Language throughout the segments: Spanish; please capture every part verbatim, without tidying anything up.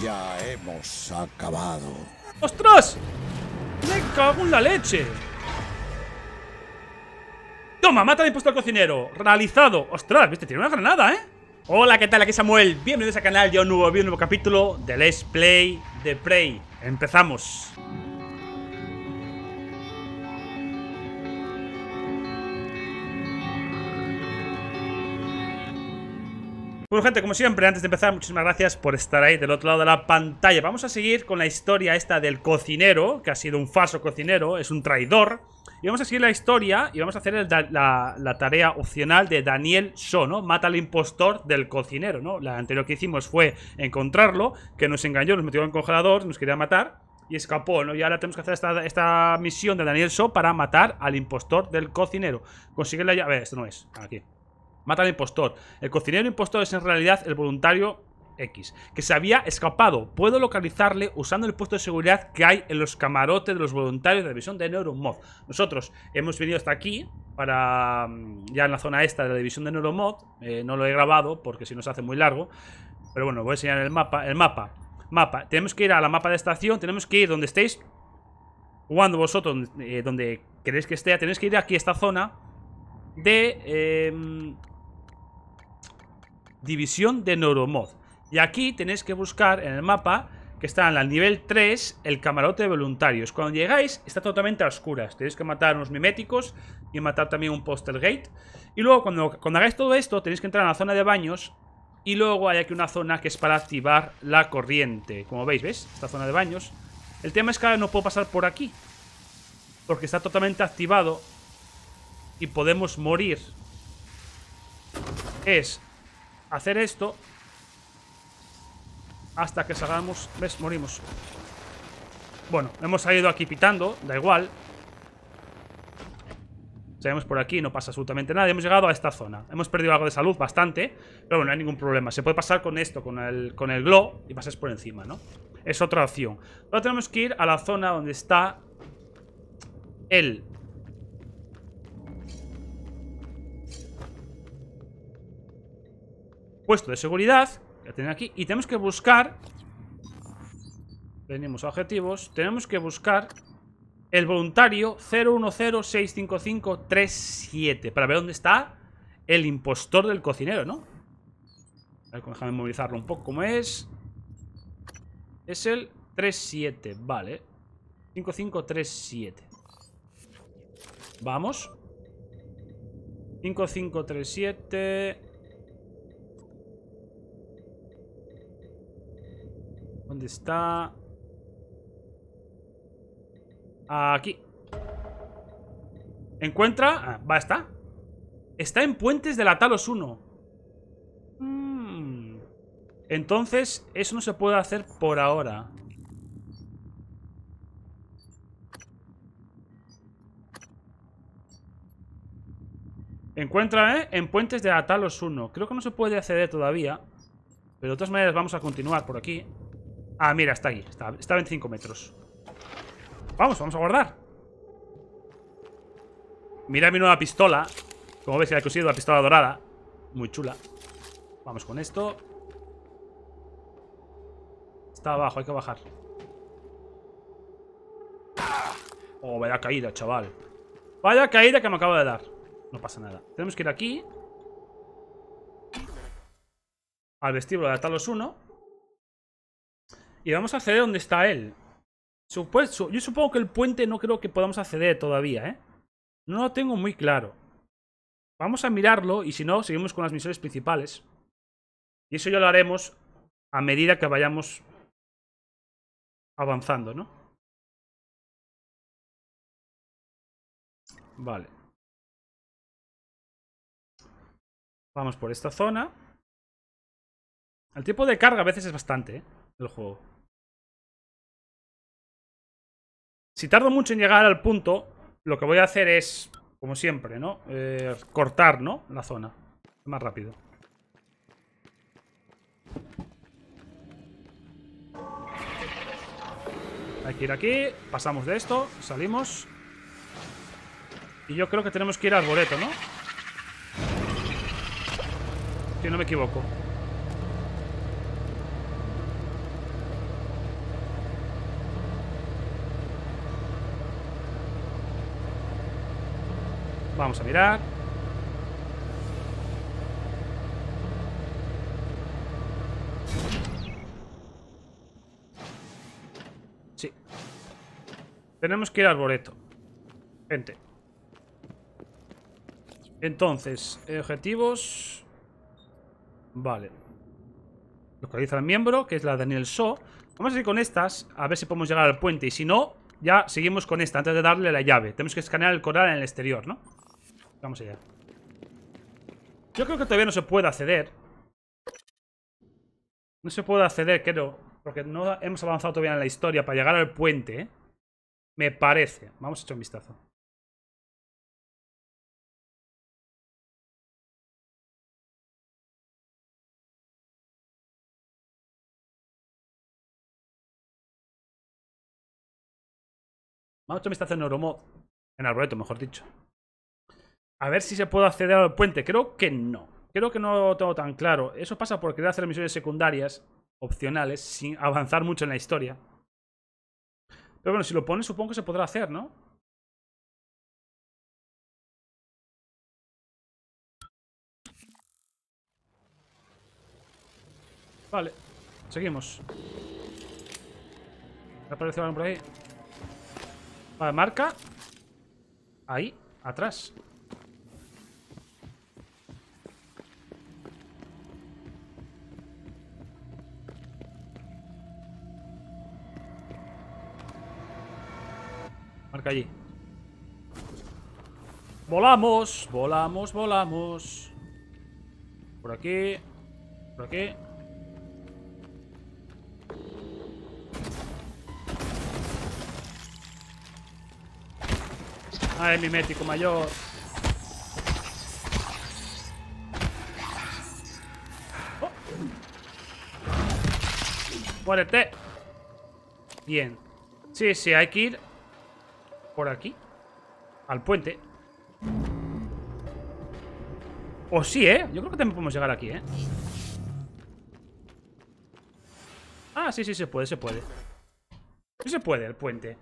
Ya hemos acabado. ¡Ostras! ¡Me cago en la leche! Toma, mata de impuesto al cocinero. Realizado. Ostras, viste, tiene una granada, ¿eh? Hola, ¿qué tal? Aquí Samuel. Bienvenidos al canal. Ya un nuevo vídeo, un nuevo capítulo de Let's Play de Prey. Empezamos. Bueno, gente, como siempre, antes de empezar, muchísimas gracias por estar ahí del otro lado de la pantalla. Vamos a seguir con la historia esta del cocinero, que ha sido un falso cocinero, es un traidor. Y vamos a seguir la historia y vamos a hacer el, la, la tarea opcional de Daniel So, ¿no? Mata al impostor del cocinero, ¿no? La anterior que hicimos fue encontrarlo, que nos engañó, nos metió en el congelador, nos quería matar y escapó, ¿no? Y ahora tenemos que hacer esta, esta misión de Daniel So para matar al impostor del cocinero. Consigue la llave... A ver, esto no es, aquí. Mata al impostor. El cocinero impostor es en realidad el voluntario X, que se había escapado. Puedo localizarle usando el puesto de seguridad que hay en los camarotes de los voluntarios de la división de Neuromod. Nosotros hemos venido hasta aquí, para ya en la zona esta de la división de Neuromod. Eh, no lo he grabado porque si no se hace muy largo. Pero bueno, voy a enseñar el mapa. El mapa. Mapa. Tenemos que ir a la mapa de estación. Tenemos que ir donde estéis jugando vosotros, eh, donde queréis que esté. Tenéis que ir aquí a esta zona de... Eh, división de Neuromod. Y aquí tenéis que buscar en el mapa, que está en el nivel tres, el camarote de voluntarios. Cuando llegáis está totalmente a oscuras. Tenéis que matar unos miméticos y matar también un postal gate. Y luego cuando, cuando hagáis todo esto tenéis que entrar a la zona de baños. Y luego hay aquí una zona que es para activar la corriente. Como veis, ¿ves? Esta zona de baños. El tema es que ahora no puedo pasar por aquí porque está totalmente activado y podemos morir. Es... hacer esto hasta que salgamos. ¿Ves? Morimos. Bueno, hemos salido aquí pitando. Da igual. Salimos por aquí, no pasa absolutamente nada. Hemos llegado a esta zona. Hemos perdido algo de salud, bastante. Pero bueno, no hay ningún problema. Se puede pasar con esto, con el, con el glow, y pasas por encima, ¿no? Es otra opción. Ahora tenemos que ir a la zona donde está el... puesto de seguridad, que tienen aquí, y tenemos que buscar, venimos a objetivos, tenemos que buscar el voluntario cero uno cero seis cinco cinco tres siete, para ver dónde está el impostor del cocinero, ¿no? A ver, déjame movilizarlo un poco, ¿cómo es? Es el tres siete, vale, cinco cinco tres siete, vamos, cinco cinco tres siete... ¿Dónde está? Aquí. Encuentra... Ah, va, está. Está en puentes de la Talos uno. Hmm. Entonces, eso no se puede hacer por ahora. Encuentra, ¿eh? En puentes de la Talos uno. Creo que no se puede acceder todavía. Pero de todas maneras vamos a continuar por aquí. Ah, mira, está aquí, está, está a veinticinco metros. Vamos, vamos a guardar. Mira mi nueva pistola. Como veis, ya he conseguido la pistola dorada. Muy chula. Vamos con esto. Está abajo, hay que bajar. Oh, vaya caída, chaval. Vaya caída que me acabo de dar. No pasa nada, tenemos que ir aquí al vestíbulo de Talos uno. Y vamos a acceder donde está él. Supuesto, yo supongo que el puente no creo que podamos acceder todavía, ¿eh? No lo tengo muy claro. Vamos a mirarlo y si no, seguimos con las misiones principales. Y eso ya lo haremos a medida que vayamos avanzando, ¿no? Vale. Vamos por esta zona. El tiempo de carga a veces es bastante, ¿eh? El juego. Si tardo mucho en llegar al punto, lo que voy a hacer es, como siempre, ¿no? Eh, cortar, ¿no? La zona. Más rápido. Hay que ir aquí. Pasamos de esto. Salimos. Y yo creo que tenemos que ir al arboreto, ¿no? Si no me equivoco. Vamos a mirar. Sí. Tenemos que ir al arboreto, gente. Entonces, objetivos. Vale. Localiza al miembro, que es la Daniel So. Vamos a ir con estas, a ver si podemos llegar al puente. Y si no, ya seguimos con esta, antes de darle la llave. Tenemos que escanear el coral en el exterior, ¿no? Vamos allá. Yo creo que todavía no se puede acceder. No se puede acceder, creo. Porque no hemos avanzado todavía en la historia para llegar al puente, ¿eh? Me parece. Vamos a echar un vistazo. Vamos a echar un vistazo en Neuromod. En Arboreto, mejor dicho. A ver si se puede acceder al puente. Creo que no. Creo que no lo tengo tan claro. Eso pasa por querer hacer misiones secundarias, opcionales, sin avanzar mucho en la historia. Pero bueno, si lo pones, supongo que se podrá hacer, ¿no? Vale. Seguimos. ¿Me aparece algo por ahí? Vale, marca. Ahí, atrás. Marca allí. Volamos, volamos, volamos. Por aquí. Por aquí. Ay, mimético mayor. Oh. Muérete. Bien. Sí, sí, hay que ir por aquí. Al puente. O sí, ¿eh? Yo creo que también podemos llegar aquí, ¿eh? Ah, sí, sí, se puede, se puede. Sí se puede, el puente.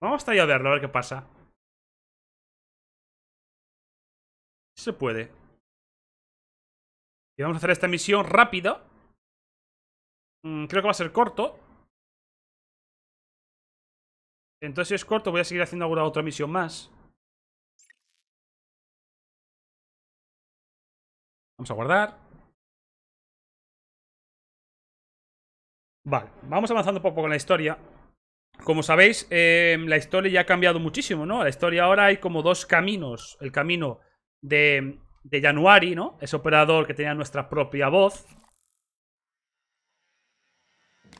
Vamos hasta ahí a verlo, a ver qué pasa. Se puede. Y vamos a hacer esta misión rápida. mm, Creo que va a ser corto. Entonces si es corto voy a seguir haciendo alguna otra misión más. Vamos a guardar. Vale, vamos avanzando poco a poco en la historia. Como sabéis, eh, la historia ya ha cambiado muchísimo, ¿no? La historia ahora hay como dos caminos. El camino De, de January, ¿no? Ese operador que tenía nuestra propia voz.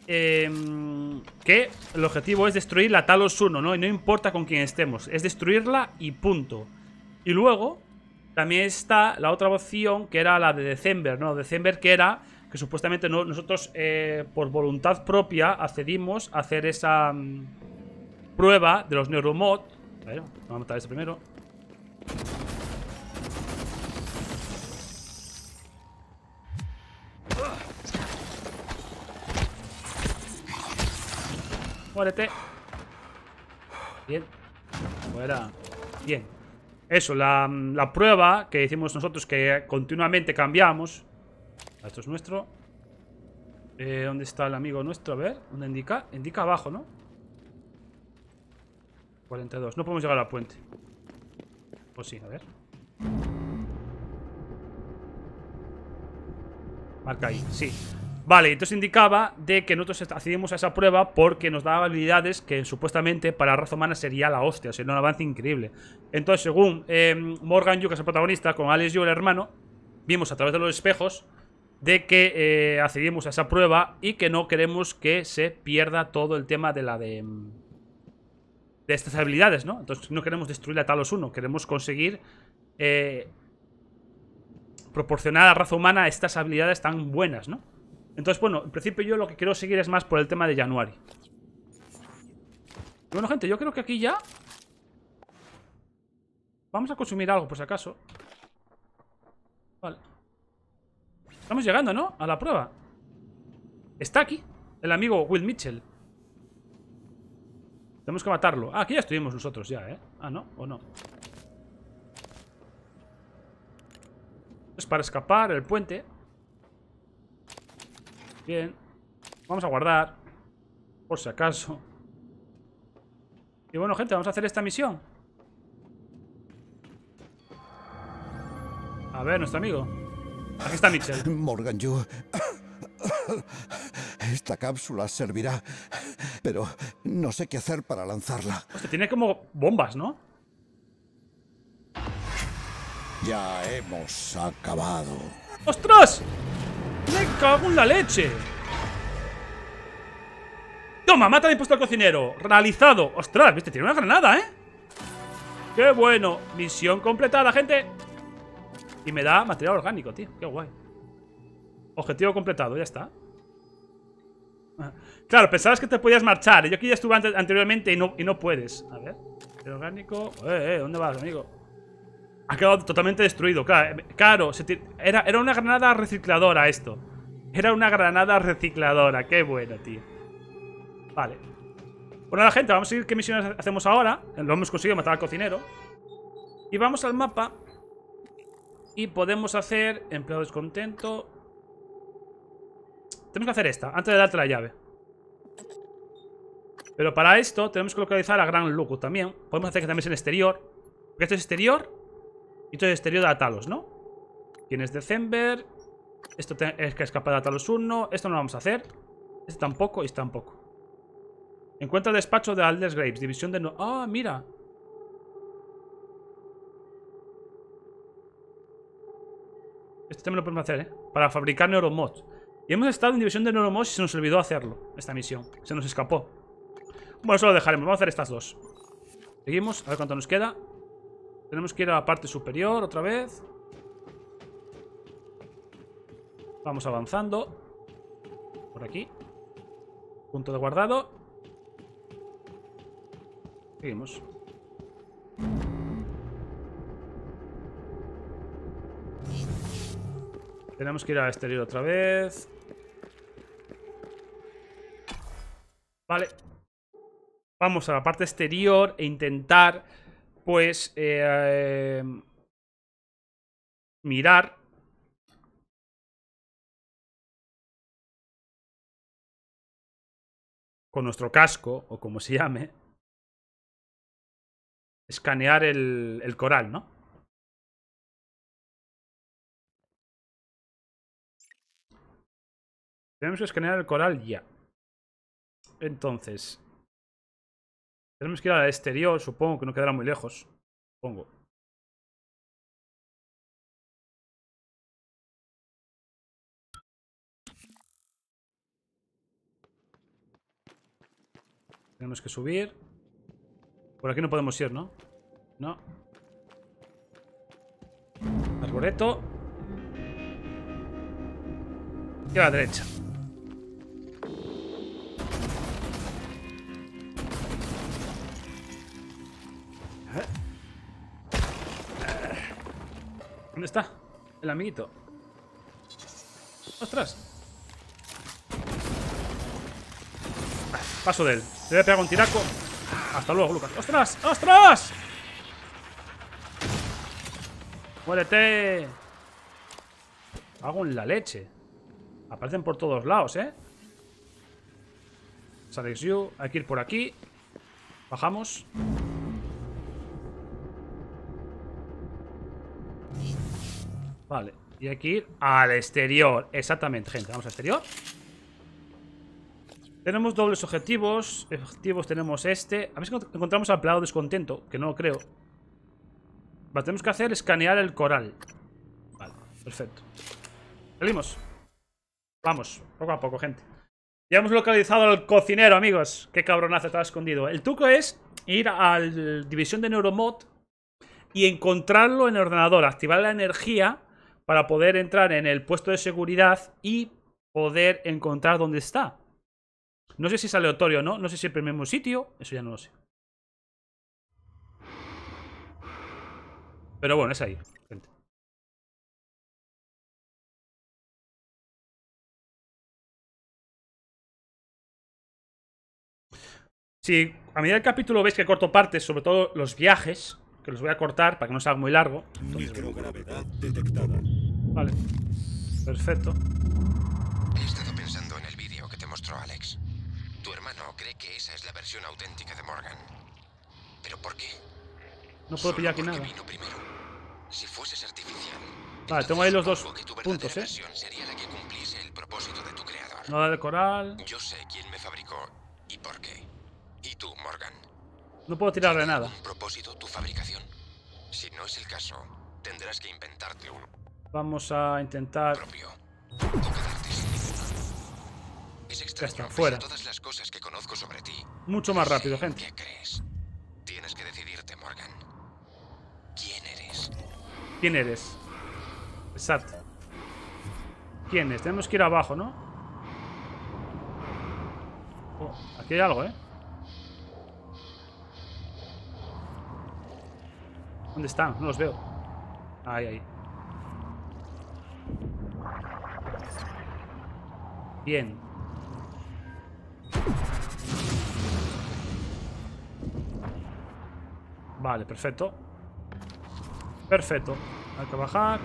Eh, que el objetivo es destruir la Talos uno, ¿no? Y no importa con quién estemos. Es destruirla y punto. Y luego también está la otra opción que era la de December, ¿no? December que era que supuestamente no, nosotros eh, por voluntad propia accedimos a hacer esa um, prueba de los Neuromod. Bueno, vamos a matar este primero. Muérete. Bien. Fuera. Bien. Eso, la, la prueba que hicimos nosotros, que continuamente cambiamos. Esto es nuestro. eh, ¿Dónde está el amigo nuestro? A ver, ¿dónde indica? Indica abajo, ¿no? cuarenta y dos. No podemos llegar al puente. Pues sí, a ver. Marca ahí, sí. Vale, entonces indicaba de que nosotros accedimos a esa prueba porque nos daba habilidades que supuestamente para la raza humana sería la hostia, sería un avance increíble. Entonces, según eh, Morgan Yu, que es el protagonista, con Alex Yu, el hermano, vimos a través de los espejos de que eh, accedimos a esa prueba y que no queremos que se pierda todo el tema de la de, de estas habilidades, ¿no? Entonces no queremos destruir la Talos uno, queremos conseguir eh, proporcionar a la raza humana estas habilidades tan buenas, ¿no? Entonces, bueno, en principio yo lo que quiero seguir es más por el tema de January. Bueno, gente, yo creo que aquí ya vamos a consumir algo, por si acaso. Vale. Estamos llegando, ¿no? A la prueba. Está aquí el amigo Will Mitchell. Tenemos que matarlo. Ah, aquí ya estuvimos nosotros ya, ¿eh? Ah, ¿no? ¿O no? Es para escapar, el puente. Bien. Vamos a guardar, por si acaso. Y bueno, gente, vamos a hacer esta misión. A ver, nuestro amigo. Aquí está Mitchell. Morgan Yu. Esta cápsula servirá, pero no sé qué hacer para lanzarla. Hostia, tiene como bombas, ¿no? Ya hemos acabado. ¡Ostras! ¡Me cago en la leche! ¡Toma! Mata el impuesto al cocinero. Realizado. ¡Ostras! ¿Viste? Tiene una granada, ¿eh? ¡Qué bueno! Misión completada, gente. Y me da material orgánico, tío. ¡Qué guay! Objetivo completado, ya está. Claro, pensabas que te podías marchar. Yo aquí ya estuve ante anteriormente y no, y no puedes. A ver, el orgánico. Eh, eh, ¿dónde vas, amigo? Ha quedado totalmente destruido. Claro, claro se era, era una granada recicladora esto. Era una granada recicladora. Qué bueno, tío. Vale. Bueno, la gente, vamos a seguir qué misiones hacemos ahora. Lo hemos conseguido matar al cocinero. Y vamos al mapa. Y podemos hacer empleado descontento. Tenemos que hacer esta, antes de darte la llave. Pero para esto tenemos que localizar a Gran Luku también. Podemos hacer que también es el exterior. Porque esto es exterior. Y esto es exterior de Atalos, ¿no? ¿Quién es December? Esto es que escapa de Atalos uno. Esto no lo vamos a hacer. Este tampoco y este tampoco. Encuentra el despacho de Alders Graves. División de... No ¡Ah, mira! Esto también lo podemos hacer, ¿eh? Para fabricar Neuromod. Y hemos estado en división de Neuromod y se nos olvidó hacerlo. Esta misión, se nos escapó. Bueno, eso lo dejaremos, vamos a hacer estas dos. Seguimos, a ver cuánto nos queda. Tenemos que ir a la parte superior otra vez. Vamos avanzando. Por aquí. Punto de guardado. Seguimos. Tenemos que ir al exterior otra vez. Vale. Vamos a la parte exterior e intentar, pues, eh, mirar. Con nuestro casco, o como se llame. Escanear el, el coral, ¿no? Tenemos que escanear el coral ya. Entonces. Tenemos que ir al exterior. Supongo que no quedará muy lejos. Supongo. Tenemos que subir. Por aquí no podemos ir, ¿no? No. Arboreto. Y a la derecha. ¿Dónde está? El amiguito. ¡Ostras! Paso de él. Le voy a pegar un tiraco. Hasta luego, Lucas. ¡Ostras! ¡Ostras! ¡Muérete! Hago en la leche. Aparecen por todos lados, ¿eh? Alex Yu. Hay que ir por aquí. Bajamos. Vale, y hay que ir al exterior. Exactamente, gente, vamos al exterior. Tenemos dobles objetivos. Objetivos tenemos este. A ver si encontramos al empleado descontento. Que no lo creo. Lo que tenemos que hacer es escanear el coral. Vale, perfecto. Salimos. Vamos, poco a poco, gente. Ya hemos localizado al cocinero, amigos. Qué cabronazo estaba escondido. El truco es ir a la división de Neuromod y encontrarlo en el ordenador. Activar la energía para poder entrar en el puesto de seguridad y poder encontrar dónde está. No sé si es aleatorio o no. No sé si es el mismo sitio. Eso ya no lo sé. Pero bueno, es ahí, gente. Si a medida del capítulo veis que corto partes, sobre todo los viajes, que los voy a cortar para que no sea muy largo. Entonces, microgravedad detectada. Vale. Perfecto. He estado pensando en el vídeo que te mostró Alex. Tu hermano cree que esa es la versión auténtica de Morgan. ¿Pero por qué? No puedo pillar aquí nada. Vino primero. Si fueses artificial. Vale, tengo ahí los dos puntos, ¿eh? Sería la que cumpliese el propósito de tu creador. Nada de coral. Yo sé quién me fabricó y por qué. Y tú, Morgan. No puedo tirar de nada. ¿Un propósito tu fabricación? Si no es el caso, tendrás que inventarte uno. Vamos a intentar. Propio. Es extraño, ya está, fuera. Todas las cosas que conozco sobre ti. Mucho más rápido, gente. ¿Qué crees? Tienes que decidirte, Morgan. ¿Quién eres? ¿Quién eres? Exacto. ¿Quién es? Tenemos que ir abajo, ¿no? Oh, aquí hay algo, ¿eh? ¿Dónde están? No los veo. Ahí, ahí. Bien. Vale, perfecto. Perfecto. Hay que bajar.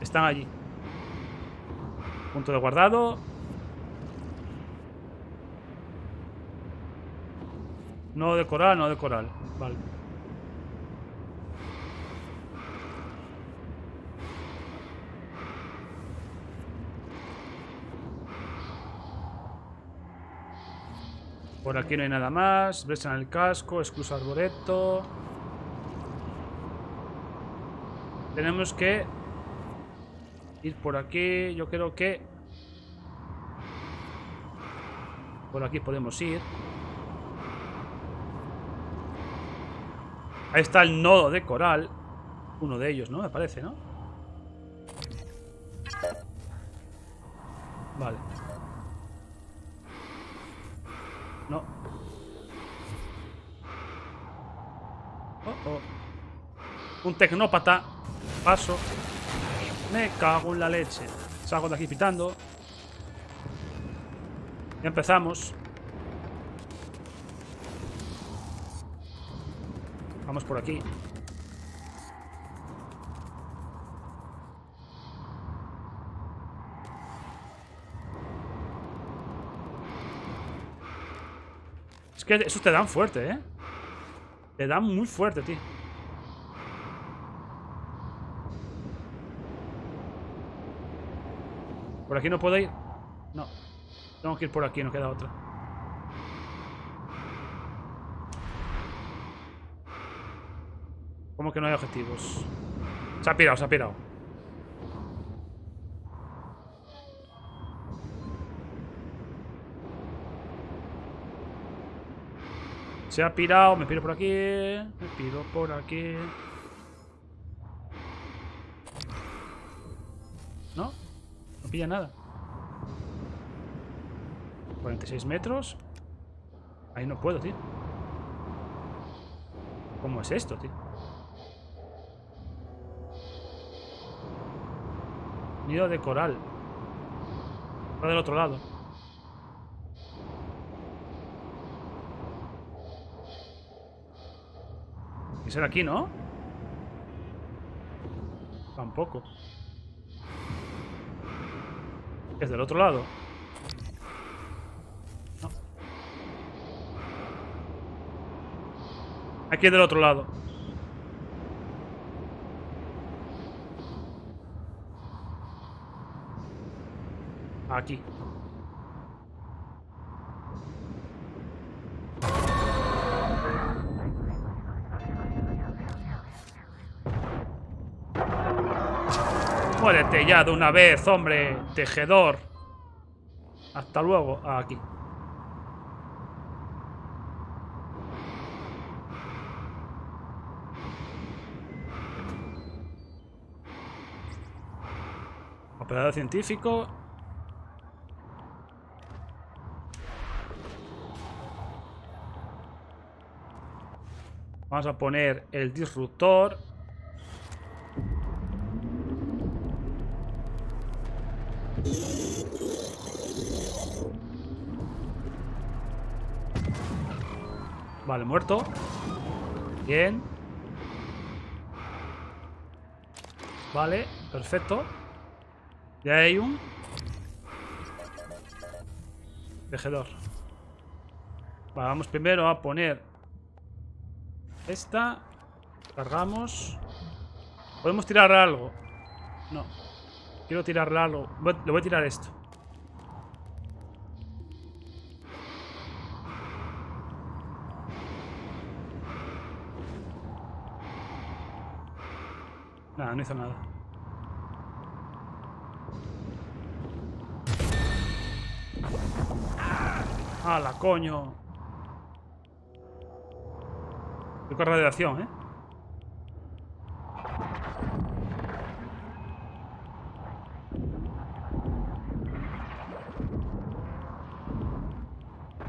Están allí. Punto de guardado. No de coral, no de coral. Vale. Por aquí no hay nada más. Brecha en el casco, excluso arboreto. Tenemos que ir por aquí. Yo creo que por aquí podemos ir. Ahí está el nodo de coral. Uno de ellos, ¿no? Me parece, ¿no? Vale. No. Oh, oh. Un tecnópata. Paso. Me cago en la leche. Salgo de aquí pitando. Ya empezamos. Vamos por aquí. Es que esos te dan fuerte, ¿eh? Te dan muy fuerte, tío. Por aquí no puedo ir. No. Tengo que ir por aquí, no queda otra. Como que no hay objetivos. Se ha pirado, se ha pirado. Se ha pirado, me piro por aquí. Me piro por aquí. ¿No? No pilla nada. cuarenta y seis metros. Ahí no puedo, tío. ¿Cómo es esto, tío? Nido de coral. Está del otro lado. ¿Qué será aquí, no? Tampoco. Es del otro lado. No. Aquí es del otro lado. Aquí. Muérete ya de una vez, hombre, tejedor. Hasta luego. Aquí. Operador científico. Vamos a poner el disruptor. Vale, muerto. Bien. Vale, perfecto. Ya hay un tejedor. Vale, vamos primero a poner esta. Cargamos. ¿Podemos tirar algo? No. Quiero tirar algo. Le voy a tirar esto. Nada, no hizo nada. ¡Hala, coño! Estoy con radiación, ¿eh?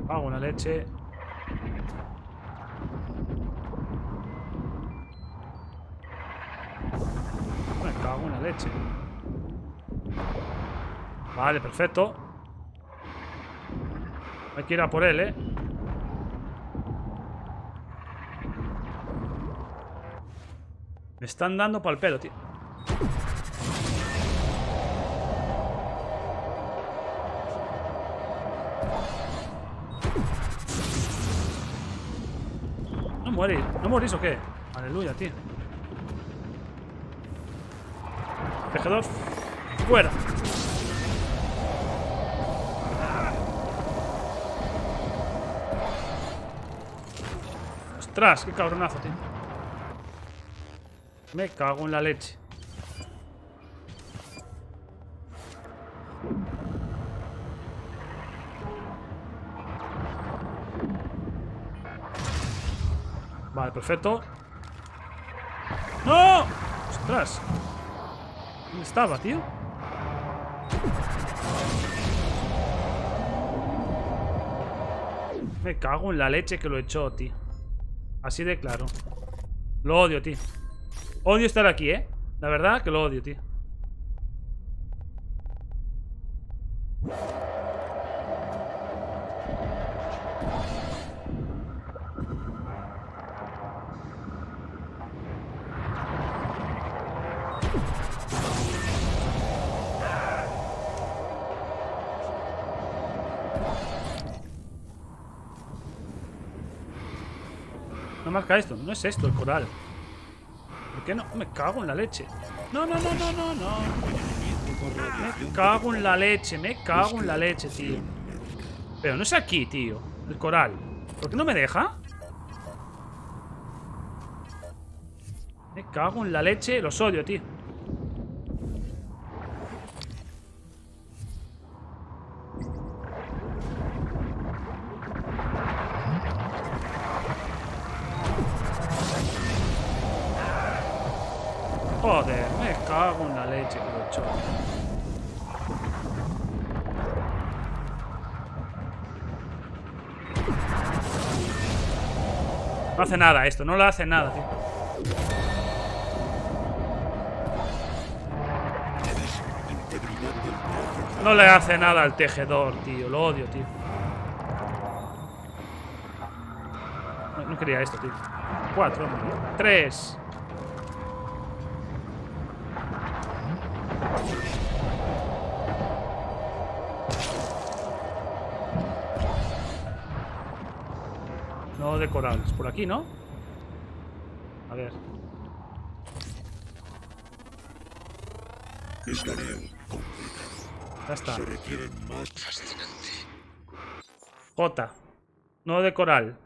Hago una leche. Leche. Vale, perfecto. Hay que ir a por él, ¿eh? Me están dando pa'l pelo, tío. ¿No morís? ¿No morís o qué? Aleluya, tío. Tejedor, fuera. Ostras, qué cabronazo, tío. Me cago en la leche. Vale, perfecto. ¡No! Ostras. ¿Dónde estaba, tío? Me cago en la leche que lo echó, tío. Así de claro. Lo odio, tío. Odio estar aquí, ¿eh? La verdad que lo odio, tío. Marca esto, no es esto el coral. ¿Por qué no? Me cago en la leche. No, no, no, no, no, no. Me cago en la leche, me cago en la leche, tío. Pero no es aquí, tío. El coral. ¿Por qué no me deja? Me cago en la leche, los odio, tío. Joder, me cago en la leche, cocho. No hace nada esto, no lo hace nada, tío. No le hace nada al tejedor, tío. Lo odio, tío. No, no quería esto, tío. Cuatro, tres. No de corales, por aquí, ¿no? A ver. Ya está. Jota. No de coral.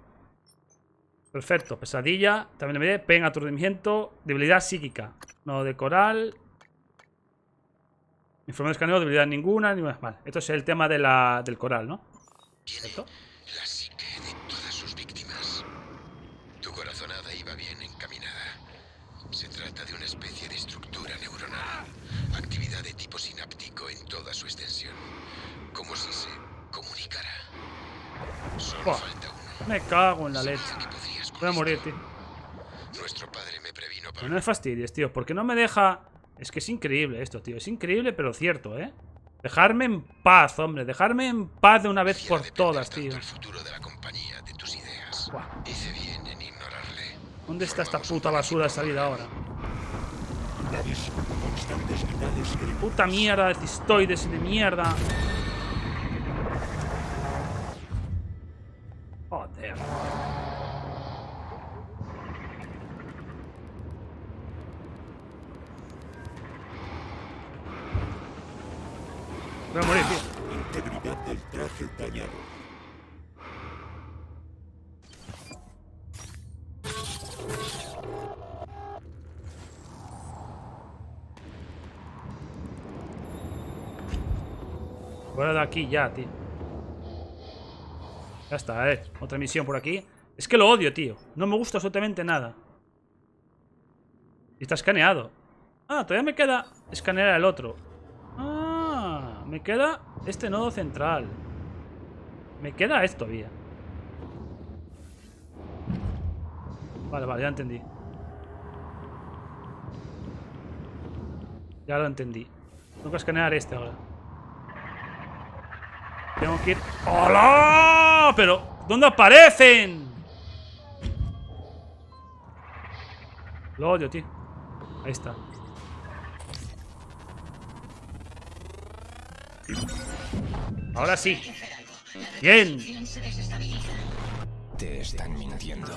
Perfecto. Pesadilla. También le miré. Pena, aturdimiento. Debilidad psíquica. No de coral. Informe de escaneo, debilidad ninguna, ni más. Vale, esto es el tema de la, del coral, ¿no? Tiene la psique de todas sus víctimas. Tu corazonada iba bien encaminada. Se trata de una especie de estructura neuronal. Actividad de tipo sináptico en toda su extensión. Como si se comunicara. Solo Buah, falta uno. Me cago en la leche. Voy a morir, tío. Nuestro padre me previno para... Pero no me fastidies, tío, porque no me deja... Es que es increíble esto, tío. Es increíble, pero cierto, ¿eh? Dejarme en paz, hombre. Dejarme en paz de una vez por todas, tío. Buah. ¿Dónde está esta puta basura de salida ahora? Puta mierda de cistoides de mierda. Joder. Voy a morir, tío. Integridad del traje dañado. Fuera de aquí ya, tío. Ya está, eh. Otra misión por aquí. Es que lo odio, tío. No me gusta absolutamente nada. Y está escaneado. Ah, todavía me queda escanear el otro. Ah, me queda este nodo central. Me queda esto todavía. Vale, vale, ya entendí. Ya lo entendí. Tengo que escanear este ahora. Tengo que ir... ¡Hola! Pero... ¿Dónde aparecen? Lo odio, tío. Ahí está. Ahora sí. Bien. Te están mintiendo.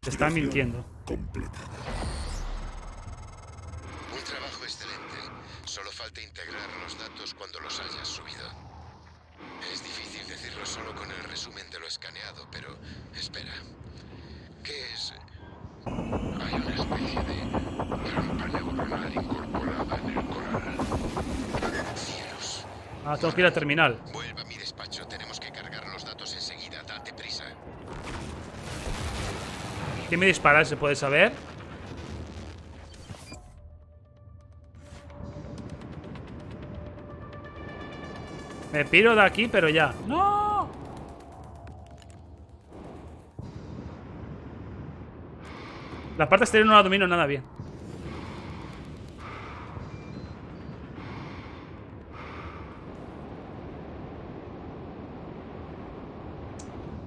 Te están mintiendo. Un trabajo excelente. Solo falta integrar los datos cuando los hayas subido. Es difícil decirlo solo con el resumen de lo escaneado, pero... Espera. ¿Qué es...? Hay una especie de... trampa neuronal incorporada en el coral. ¡Cielos! Ah, tengo que ir al terminal. Vuelva a mi despacho. Tenemos que cargar los datos enseguida. Date prisa. ¿Qué me dispara? ¿Se puede saber? Me piro de aquí, pero ya. ¡No! La parte exterior no la domino nada bien.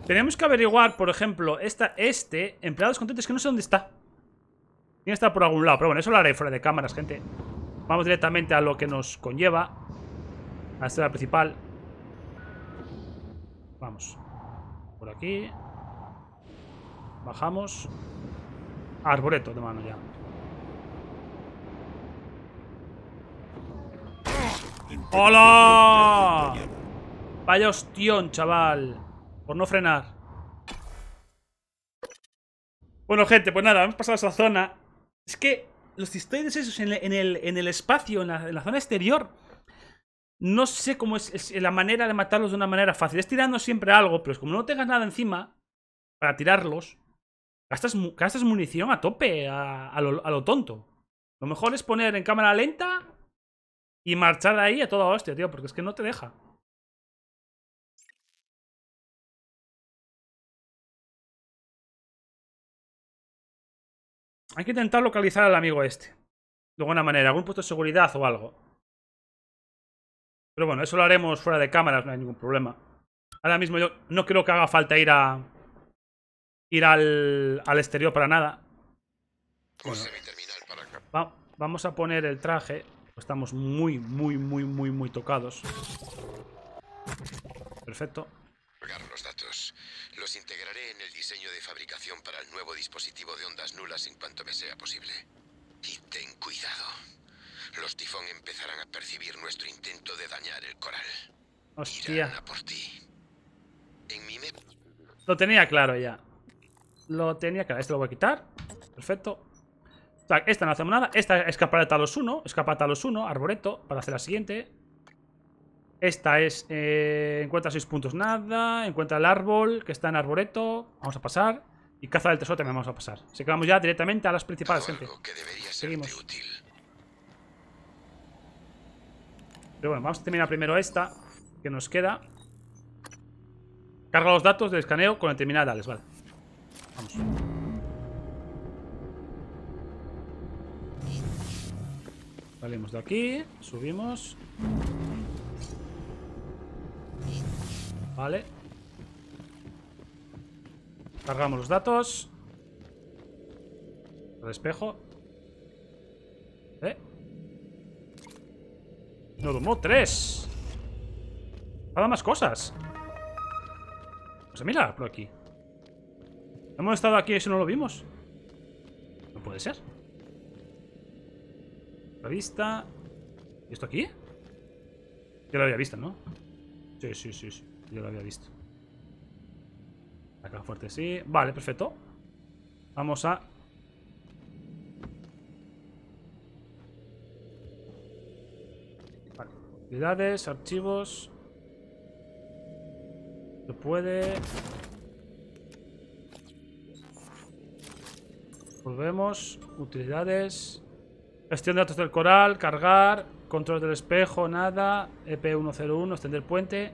Tenemos que averiguar, por ejemplo, esta, este, empleados contentos, que no sé dónde está. Tiene que estar por algún lado, pero bueno, eso lo haré fuera de cámaras, gente. Vamos directamente a lo que nos conlleva. A esta es la principal. Vamos. Por aquí. Bajamos. Arboreto de mano ya. ¡Hola! Vaya ostión, chaval. Por no frenar. Bueno, gente, pues nada, hemos pasado a esa zona. Es que los cistoides esos en el, en el, en el espacio, en la, en la zona exterior... No sé cómo es, es la manera de matarlos de una manera fácil. Es tirando siempre algo, pero es como no tengas nada encima para tirarlos, gastas, gastas munición a tope, a, a, lo, a lo tonto. Lo mejor es poner en cámara lenta y marchar de ahí a toda hostia, tío, porque es que no te deja. Hay que intentar localizar al amigo este. De alguna manera, algún puesto de seguridad o algo. Pero bueno, eso lo haremos fuera de cámaras, no hay ningún problema. Ahora mismo yo no creo que haga falta ir a... Ir al, al exterior para nada. Bueno, va, vamos a poner el traje. Estamos muy, muy, muy, muy, muy tocados. Perfecto. Cargar los datos. Los integraré en el diseño de fabricación para el nuevo dispositivo de ondas nulas en cuanto me sea posible. Y ten cuidado. Los Tifón empezarán a percibir nuestro intento de dañar el coral. Hostia. Por ti. En mi me... Lo tenía claro ya. Lo tenía claro. Este lo voy a quitar. Perfecto. Esta no hacemos nada. Esta escapar de Talos uno. Escapa Talos uno. Arboreto. Para hacer la siguiente. Esta es... Eh, encuentra seis puntos nada. Encuentra el árbol que está en Arboreto. Vamos a pasar. Y caza del tesoro también vamos a pasar. Así que vamos ya directamente a las principales, gente. Que seguimos. Útil. Pero bueno, vamos a terminar primero esta, que nos queda. Carga los datos del escaneo con el terminal de Alex, vale. Vamos. Salimos de aquí, subimos. Vale. Cargamos los datos. Lo espejo. ¿Eh? No tomó tres. Para más cosas. Pues mira, por aquí. Hemos estado aquí y eso no lo vimos. No puede ser. La vista. ¿Y esto aquí? Yo lo había visto, ¿no? Sí, sí, sí, sí. Yo lo había visto. Acá fuerte, sí. Vale, perfecto. Vamos a... Vale. Actividades, archivos. Se puede... Volvemos. Utilidades. Gestión de datos del coral. Cargar. Control del espejo. Nada. E P ciento uno. Extender puente.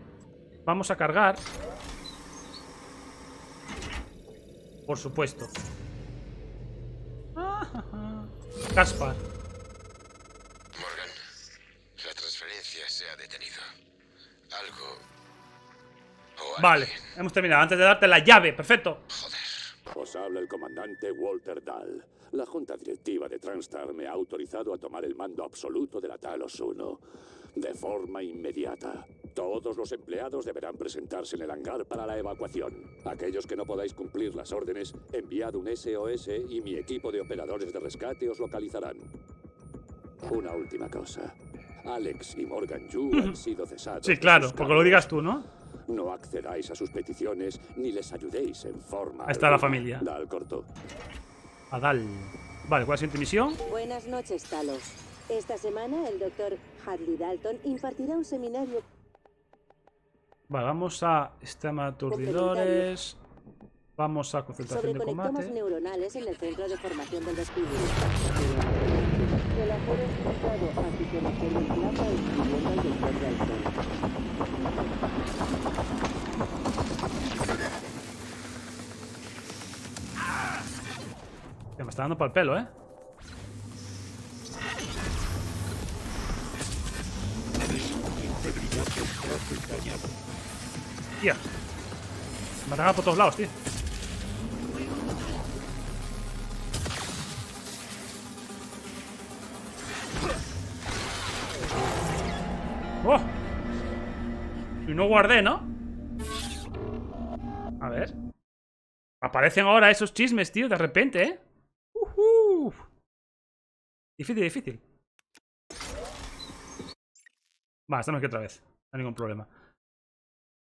Vamos a cargar. Por supuesto. Caspar. Morgan, la transferencia se ha detenido. Algo. O vale, hemos terminado. Antes de darte la llave, perfecto. Joder. Os habla el comandante Walter Dahl. La junta directiva de Transstar me ha autorizado a tomar el mando absoluto de la Talos uno. De forma inmediata. Todos los empleados deberán presentarse en el hangar para la evacuación. Aquellos que no podáis cumplir las órdenes, enviad un S O S y mi equipo de operadores de rescate os localizarán. Una última cosa. Alex y Morgan Yu han sido cesados. Sí, claro, porque lo digas tú, ¿no? No accedáis a sus peticiones ni les ayudéis en forma... Ahí está la familia. Dal corto. A Dal. Vale, ¿cuál es tu misión? Buenas noches, Talos. Esta semana el doctor Harley Dalton impartirá un seminario... Vale, vamos a sistema aturdidores. Vamos a concentración de combate. Sobre neuronales en el centro de formación del desfile. Me está dando para el pelo, ¿eh? Tía. Me atacan por todos lados, tío. ¡Oh! Y no guardé, ¿no? A ver. Aparecen ahora esos chismes, tío, de repente, ¿eh? Uh-huh. Difícil, difícil. Vale, estamos aquí otra vez. No hay ningún problema.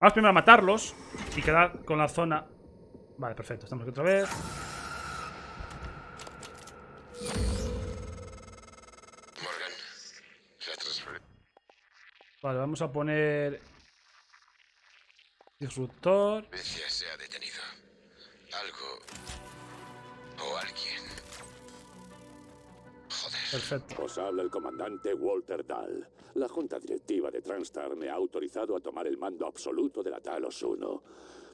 Vamos primero a matarlos y quedar con la zona. Vale, perfecto, estamos aquí otra vez. Morgan, la transferencia. Vale, vamos a poner disruptor. Se ha detenido. Algo o alguien. Joder. Perfecto. Os habla el comandante Walter Dahl. La junta directiva de Transstar me ha autorizado a tomar el mando absoluto de la Talos uno.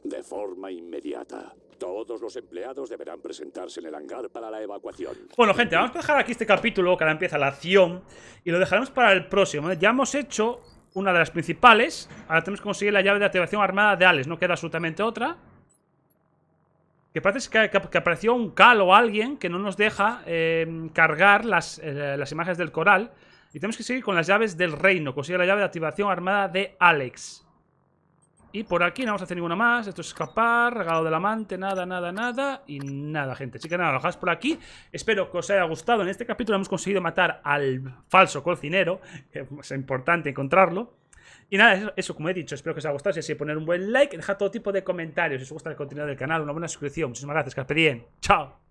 De forma inmediata. Todos los empleados deberán presentarse en el hangar para la evacuación. Bueno, gente, vamos a dejar aquí este capítulo, que ahora empieza la acción, y lo dejaremos para el próximo. Ya hemos hecho una de las principales. Ahora tenemos que conseguir la llave de activación armada de Alex. No queda absolutamente otra. Que parece que, que, que apareció un cal o alguien que no nos deja eh, cargar las, eh, las imágenes del coral. Y tenemos que seguir con las llaves del reino. Consigue la llave de activación armada de Alex. Y por aquí no vamos a hacer ninguna más. Esto es escapar, regalo del amante, nada, nada, nada. Y nada, gente. Así que nada, lo dejamos por aquí. Espero que os haya gustado. En este capítulo hemos conseguido matar al falso cocinero. Que es importante encontrarlo. Y nada, eso, eso como he dicho, espero que os haya gustado. Si es así, poner un buen like, dejad todo tipo de comentarios. Si os gusta el contenido del canal, una buena suscripción. Muchísimas gracias, que os pedían. Chao.